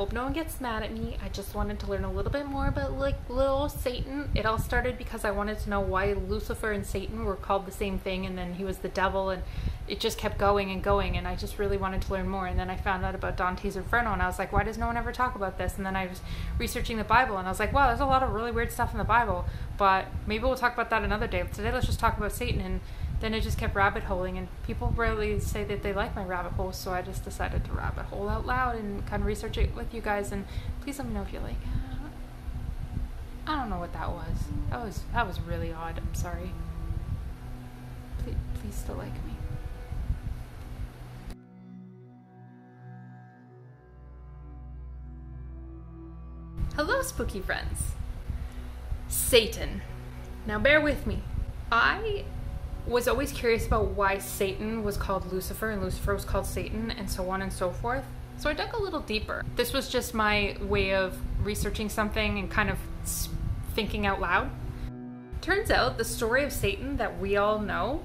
hope no one gets mad at me. I just wanted to learn a little bit more about like little Satan. It all started because I wanted to know why Lucifer and Satan were called the same thing, and then he was the devil, and it just kept going and going, and I just really wanted to learn more. And then I found out about Dante's Inferno, and I was like, why does no one ever talk about this? And then I was researching the Bible, and I was like, wow, there's a lot of really weird stuff in the Bible, but maybe we'll talk about that another day. Today let's just talk about Satan. And then it just kept rabbit holing, and people rarely say that they like my rabbit holes, so I just decided to rabbit hole out loud and kind of research it with you guys. And please let me know if you like. I don't know what that was. That was really odd. I'm sorry. Please still like me. Hello, spooky friends. Satan. Now bear with me. I was always curious about why Satan was called Lucifer and Lucifer was called Satan, and so on and so forth. So I dug a little deeper. This was just my way of researching something and kind of thinking out loud. Turns out the story of Satan that we all know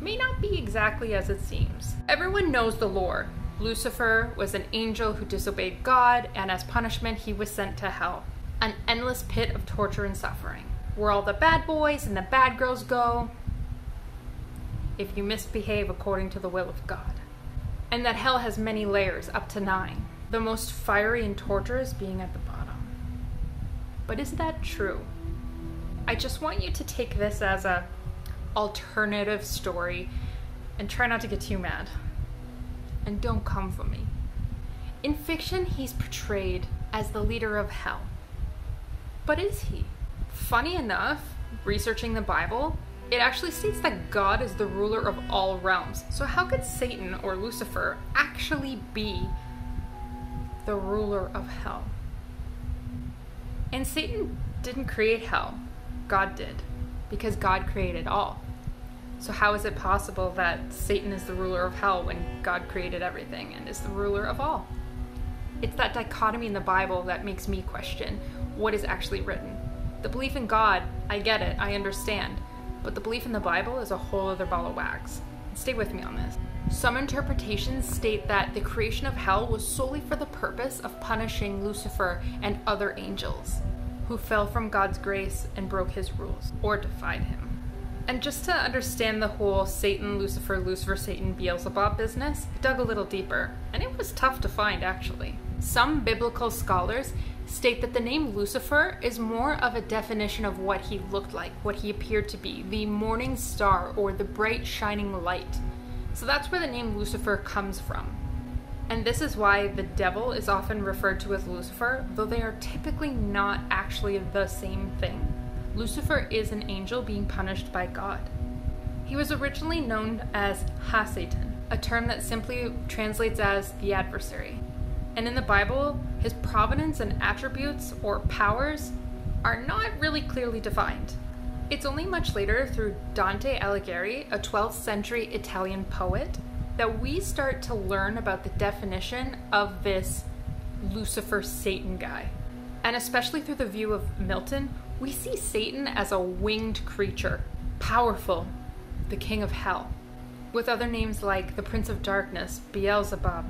may not be exactly as it seems. Everyone knows the lore. Lucifer was an angel who disobeyed God, and as punishment he was sent to hell, an endless pit of torture and suffering, where all the bad boys and the bad girls go if you misbehave according to the will of God. And that hell has many layers, up to 9. The most fiery and torturous being at the bottom. But is that true? I just want you to take this as an alternative story and try not to get too mad. And don't come for me. In fiction, he's portrayed as the leader of hell. But is he? Funny enough, researching the Bible, it actually states that God is the ruler of all realms. So how could Satan or Lucifer actually be the ruler of hell? And Satan didn't create hell. God did, because God created all. So how is it possible that Satan is the ruler of hell when God created everything and is the ruler of all? It's that dichotomy in the Bible that makes me question what is actually written. The belief in God, I get it, I understand. But the belief in the Bible is a whole other ball of wax. Stay with me on this. Some interpretations state that the creation of hell was solely for the purpose of punishing Lucifer and other angels who fell from God's grace and broke his rules or defied him. And just to understand the whole Satan, Lucifer, Lucifer, Satan, Beelzebub business, I dug a little deeper, and it was tough to find actually. Some biblical scholars state that the name Lucifer is more of a definition of what he looked like, what he appeared to be, the morning star or the bright shining light. So that's where the name Lucifer comes from. And this is why the devil is often referred to as Lucifer, though they are typically not actually the same thing. Lucifer is an angel being punished by God. He was originally known as Ha-Satan, a term that simply translates as the adversary. And in the Bible, his provenance and attributes or powers are not really clearly defined. It's only much later, through Dante Alighieri, a 12th century Italian poet, that we start to learn about the definition of this Lucifer Satan guy. And especially through the view of Milton, we see Satan as a winged creature, powerful, the king of hell, with other names like the Prince of Darkness, Beelzebub,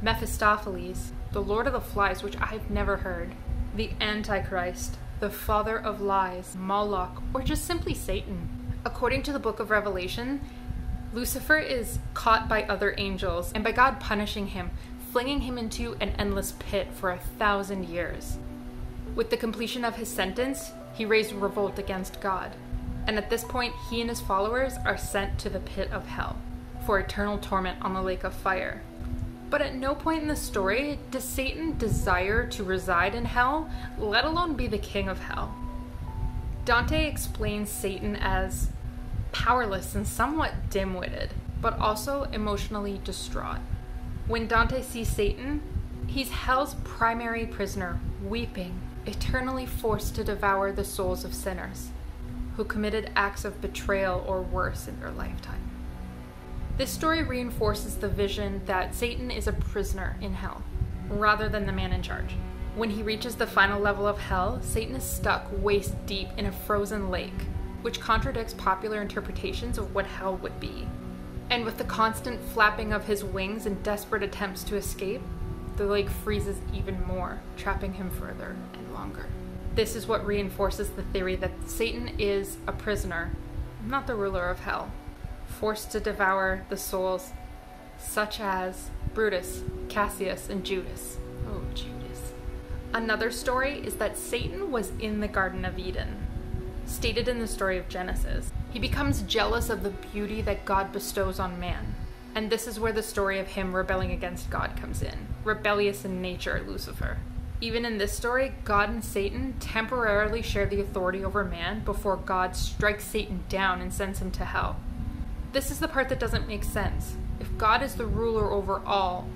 Mephistopheles, the Lord of the Flies, which I've never heard, the Antichrist, the Father of Lies, Moloch, or just simply Satan. According to the Book of Revelation, Lucifer is caught by other angels and by God punishing him, flinging him into an endless pit for 1,000 years. With the completion of his sentence, he raised revolt against God, and at this point he and his followers are sent to the pit of hell for eternal torment on the lake of fire. But at no point in the story does Satan desire to reside in hell, let alone be the king of hell. Dante explains Satan as powerless and somewhat dim-witted, but also emotionally distraught. When Dante sees Satan, he's hell's primary prisoner, weeping, eternally forced to devour the souls of sinners who committed acts of betrayal or worse in their lifetime. This story reinforces the vision that Satan is a prisoner in hell, rather than the man in charge. When he reaches the final level of hell, Satan is stuck waist deep in a frozen lake, which contradicts popular interpretations of what hell would be. And with the constant flapping of his wings and desperate attempts to escape, the lake freezes even more, trapping him further and longer. This is what reinforces the theory that Satan is a prisoner, not the ruler of hell, forced to devour the souls such as Brutus, Cassius, and Judas. Oh, Judas. Another story is that Satan was in the Garden of Eden, stated in the story of Genesis. He becomes jealous of the beauty that God bestows on man, and this is where the story of him rebelling against God comes in. Rebellious in nature, Lucifer. Even in this story, God and Satan temporarily share the authority over man before God strikes Satan down and sends him to hell. This is the part that doesn't make sense. If God is the ruler over all,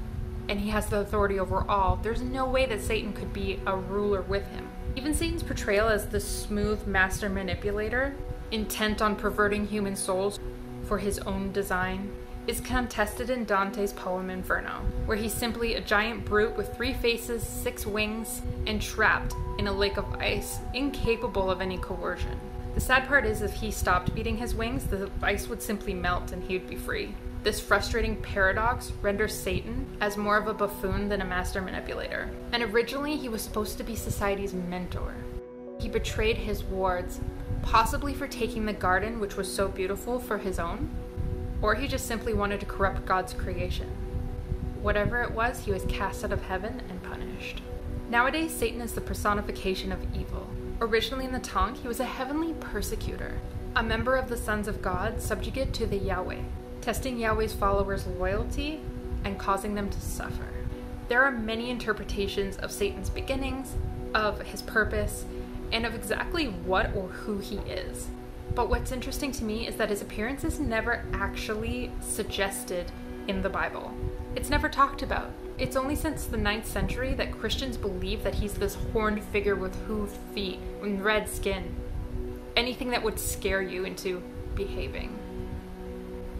and he has the authority over all, there's no way that Satan could be a ruler with him. Even Satan's portrayal as the smooth master manipulator, intent on perverting human souls for his own design, is contested in Dante's poem Inferno, where he's simply a giant brute with 3 faces, 6 wings, and trapped in a lake of ice, incapable of any coercion. The sad part is if he stopped beating his wings, the ice would simply melt and he'd be free. This frustrating paradox renders Satan as more of a buffoon than a master manipulator. And originally, he was supposed to be society's mentor. He betrayed his wards, possibly for taking the garden, which was so beautiful, for his own, or he just simply wanted to corrupt God's creation. Whatever it was, he was cast out of heaven and punished. Nowadays, Satan is the personification of evil. Originally in the Tanakh, he was a heavenly persecutor, a member of the sons of God, subjugated to the Yahweh, testing Yahweh's followers' loyalty and causing them to suffer. There are many interpretations of Satan's beginnings, of his purpose, and of exactly what or who he is. But what's interesting to me is that his appearance is never actually suggested in the Bible. It's never talked about. It's only since the 9th century that Christians believe that he's this horned figure with hooved feet and red skin. Anything that would scare you into behaving.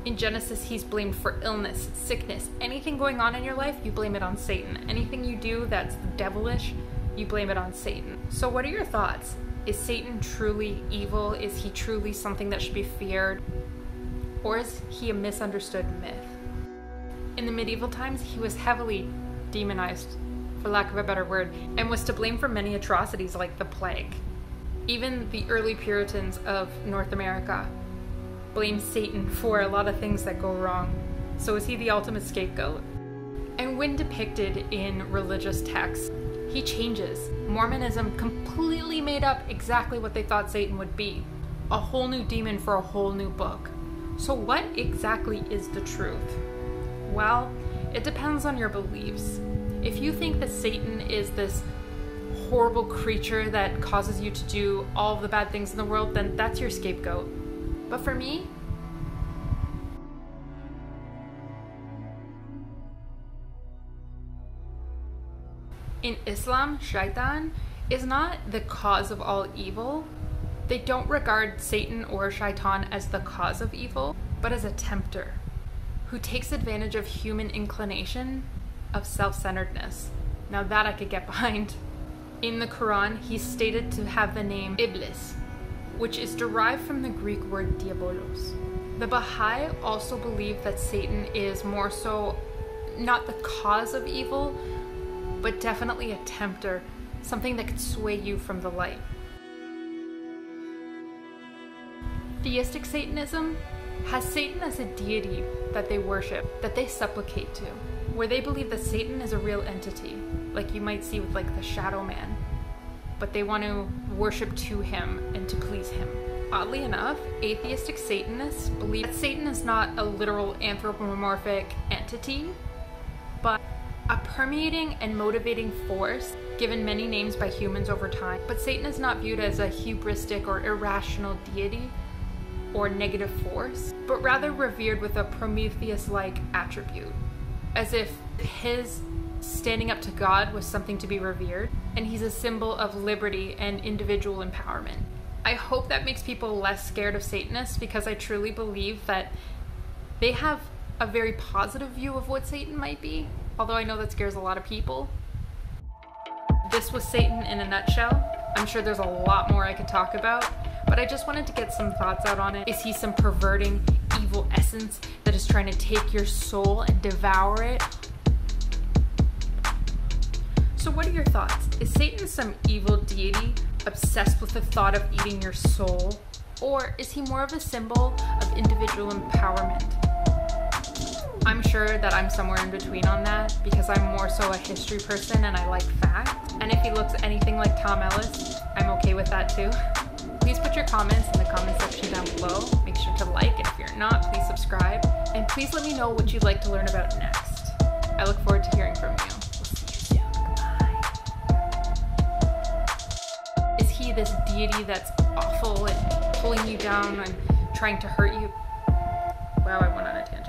In Genesis, he's blamed for illness, sickness, anything going on in your life, you blame it on Satan. Anything you do that's devilish, you blame it on Satan. So what are your thoughts? Is Satan truly evil? Is he truly something that should be feared? Or is he a misunderstood myth? In the medieval times, he was heavily demonized, for lack of a better word, and was to blame for many atrocities like the plague. Even the early Puritans of North America blamed Satan for a lot of things that go wrong. So is he the ultimate scapegoat? And when depicted in religious texts, he changes. Mormonism completely made up exactly what they thought Satan would be. A whole new demon for a whole new book. So what exactly is the truth? Well, it depends on your beliefs. If you think that Satan is this horrible creature that causes you to do all the bad things in the world, then that's your scapegoat. But for me, in Islam, Shaytan is not the cause of all evil. They don't regard Satan or Shaytan as the cause of evil, but as a tempter who takes advantage of human inclination of self-centeredness. Now that I could get behind. In the Quran, he's stated to have the name Iblis, which is derived from the Greek word diabolos. The Baha'i also believe that Satan is more so not the cause of evil, but definitely a tempter, something that could sway you from the light. Theistic Satanism has Satan as a deity that they worship, that they supplicate to, where they believe that Satan is a real entity, like you might see with like the shadow man, but they want to worship to him and to please him. Oddly enough, atheistic Satanists believe that Satan is not a literal anthropomorphic entity, but a permeating and motivating force given many names by humans over time. But Satan is not viewed as a hubristic or irrational deity or negative force, but rather revered with a Prometheus-like attribute, as if his standing up to God was something to be revered, and he's a symbol of liberty and individual empowerment. I hope that makes people less scared of Satanists, because I truly believe that they have a very positive view of what Satan might be, although I know that scares a lot of people. This was Satan in a nutshell. I'm sure there's a lot more I could talk about, but I just wanted to get some thoughts out on it. Is he some perverting, evil essence that is trying to take your soul and devour it? So what are your thoughts? Is Satan some evil deity obsessed with the thought of eating your soul? Or is he more of a symbol of individual empowerment? I'm sure that I'm somewhere in between on that because I'm more so a history person and I like facts. And if he looks anything like Tom Ellis, I'm okay with that too. Please put your comments in the comment section down below. Make sure to like, and if you're not, please subscribe. And please let me know what you'd like to learn about next. I look forward to hearing from you. This deity that's awful and pulling you down and trying to hurt you. Wow, I went on a tangent.